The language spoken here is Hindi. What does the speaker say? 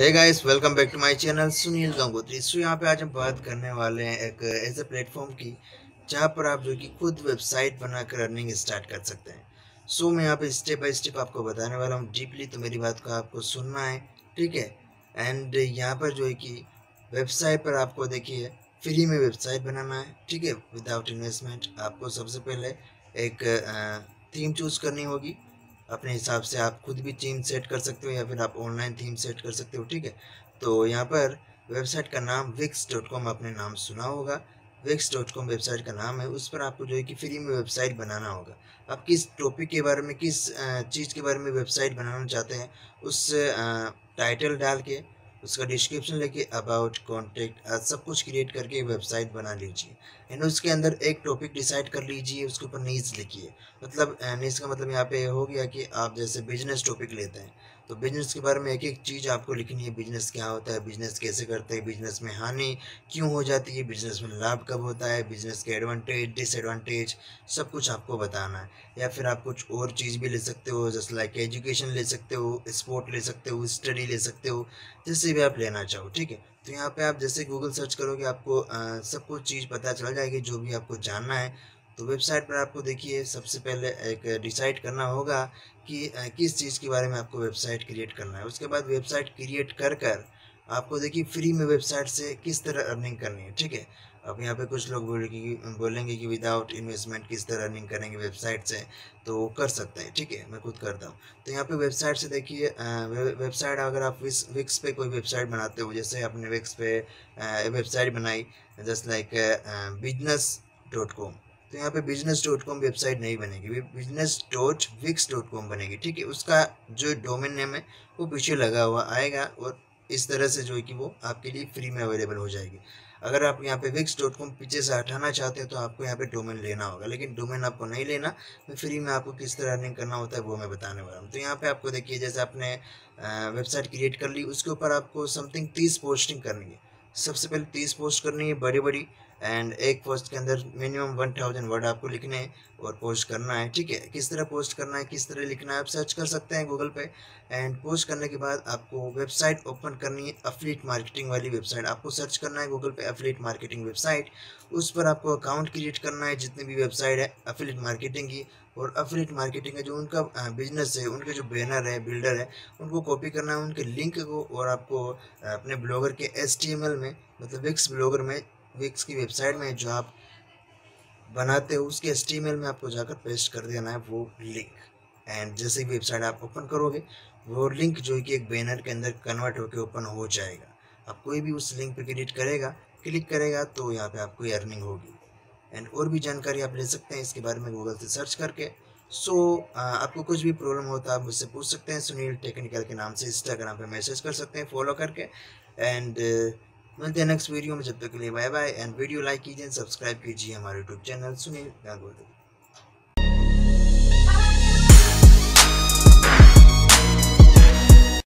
Hey guys, welcome back to my channel Sunil Gangotri. सो यहाँ पे आज हम बात करने वाले हैं एक ऐसे प्लेटफॉर्म की जहाँ पर आप जो कि खुद वेबसाइट बनाकर अर्निंग स्टार्ट कर सकते हैं। सो मैं यहाँ पे स्टेप बाय स्टेप आपको बताने वाला हूँ डीपली, तो मेरी बात को आपको सुनना है, ठीक है। एंड यहाँ पर जो है कि वेबसाइट पर आपको देखिए फ्री में वेबसाइट बनाना है, ठीक है, विदाउट इन्वेस्टमेंट। आपको सबसे पहले एक थीम चूज करनी होगी अपने हिसाब से। आप खुद भी थीम सेट कर सकते हो या फिर आप ऑनलाइन थीम सेट कर सकते हो, ठीक है। तो यहाँ पर वेबसाइट का नाम wix.com, आपने नाम सुना होगा, wix.com वेबसाइट का नाम है। उस पर आपको जो है कि फ्री में वेबसाइट बनाना होगा। आप किस टॉपिक के बारे में, किस चीज़ के बारे में वेबसाइट बनाना चाहते हैं, उस टाइटल डाल के, उसका डिस्क्रिप्शन लेके, अबाउट, कॉन्टेक्ट, सब कुछ क्रिएट करके वेबसाइट बना लीजिए। एंड उसके अंदर एक टॉपिक डिसाइड कर लीजिए, उसके ऊपर नीश लिखिए। मतलब नीश का मतलब यहाँ पे हो गया कि आप जैसे बिजनेस टॉपिक लेते हैं तो बिजनेस के बारे में एक एक चीज़ आपको लिखनी है। बिजनेस क्या होता है, बिजनेस कैसे करते हैं, बिजनेस में हानि क्यों हो जाती है, बिजनेस में लाभ कब होता है, बिजनेस के एडवांटेज, डिसएडवांटेज, सब कुछ आपको बताना है। या फिर आप कुछ और चीज़ भी ले सकते हो, जैसे लाइक एजुकेशन ले सकते हो, स्पोर्ट ले सकते हो, स्टडी ले सकते हो, जैसे भी आप लेना चाहो, ठीक है। तो यहाँ पे आप जैसे गूगल सर्च करोगे आपको सब कुछ चीज़ पता चल जाएगी जो भी आपको जानना है। तो वेबसाइट पर आपको देखिए सबसे पहले एक डिसाइड करना होगा कि किस चीज़ के बारे में आपको वेबसाइट क्रिएट करना है। उसके बाद वेबसाइट क्रिएट कर कर आपको देखिए फ्री में वेबसाइट से किस तरह अर्निंग करनी है, ठीक है। अब यहाँ पे कुछ लोग बोलेंगे कि विदाउट इन्वेस्टमेंट किस तरह अर्निंग करेंगे वेबसाइट से, तो वो कर सकते हैं, ठीक है, मैं खुद करता हूँ। तो यहाँ पे वेबसाइट से देखिए, वेबसाइट अगर आप विक्स पे कोई वेबसाइट बनाते हो, जैसे आपने विक्स पे वेबसाइट बनाई जस्ट लाइक business.com, तो यहाँ पे business.com वेबसाइट नहीं बनेगी, business.wix.com बनेगी, ठीक है। उसका जो डोमेन नेम है वो पीछे लगा हुआ आएगा और इस तरह से जो है कि वो आपके लिए फ्री में अवेलेबल हो जाएगी। अगर आप यहाँ पे wix.com पीछे से हटाना चाहते हैं तो आपको यहाँ पे डोमेन लेना होगा, लेकिन डोमेन आपको नहीं लेना। मैं फ्री में आपको किस तरह अर्निंग करना होता है वो मैं बताने वाला हूँ। तो यहाँ पे आपको देखिए जैसे आपने वेबसाइट क्रिएट कर ली, उसके ऊपर आपको समथिंग 30 पोस्टिंग करनी है। सबसे पहले 30 पोस्ट करनी है बड़ी बड़ी, एंड एक पोस्ट के अंदर मिनिमम 1000 वर्ड आपको लिखने हैं और पोस्ट करना है, ठीक है। किस तरह पोस्ट करना है, किस तरह लिखना है, आप सर्च कर सकते हैं गूगल पे। एंड पोस्ट करने के बाद आपको वेबसाइट ओपन करनी है, एफिलिएट मार्केटिंग वाली वेबसाइट। आपको सर्च करना है गूगल पे एफिलिएट मार्केटिंग वेबसाइट, उस पर आपको अकाउंट क्रिएट करना है। जितनी भी वेबसाइट है एफिलिएट मार्केटिंग की, और एफिलिएट मार्केटिंग का जो उनका बिजनेस है, उनके जो बैनर है, बिल्डर है, उनको कॉपी करना है, उनके लिंक को, और आपको अपने ब्लॉगर के HTML में, मतलब विक्स ब्लॉगर में, विक्स की वेबसाइट में जो आप बनाते हो उसके HTML में आपको जाकर पेस्ट कर देना है वो लिंक। एंड जैसे ही वेबसाइट आप ओपन करोगे वो लिंक जो है कि एक बैनर के अंदर कन्वर्ट होकर ओपन हो जाएगा। आप कोई भी उस लिंक पे क्लिक करेगा तो यहाँ पे आपको अर्निंग होगी। एंड और भी जानकारी आप ले सकते हैं इसके बारे में गूगल से सर्च करके। सो आपको कुछ भी प्रॉब्लम होता है आप मुझसे पूछ सकते हैं, सुनील टेक्निकल के नाम से इंस्टाग्राम पे मैसेज कर सकते हैं फॉलो करके। एंड मिलते हैं नेक्स्ट वीडियो में, जब तक के लिए bye bye. And video like कीजिए, सब्सक्राइब कीजिए हमारे YouTube चैनल सुनील गांगोत्री।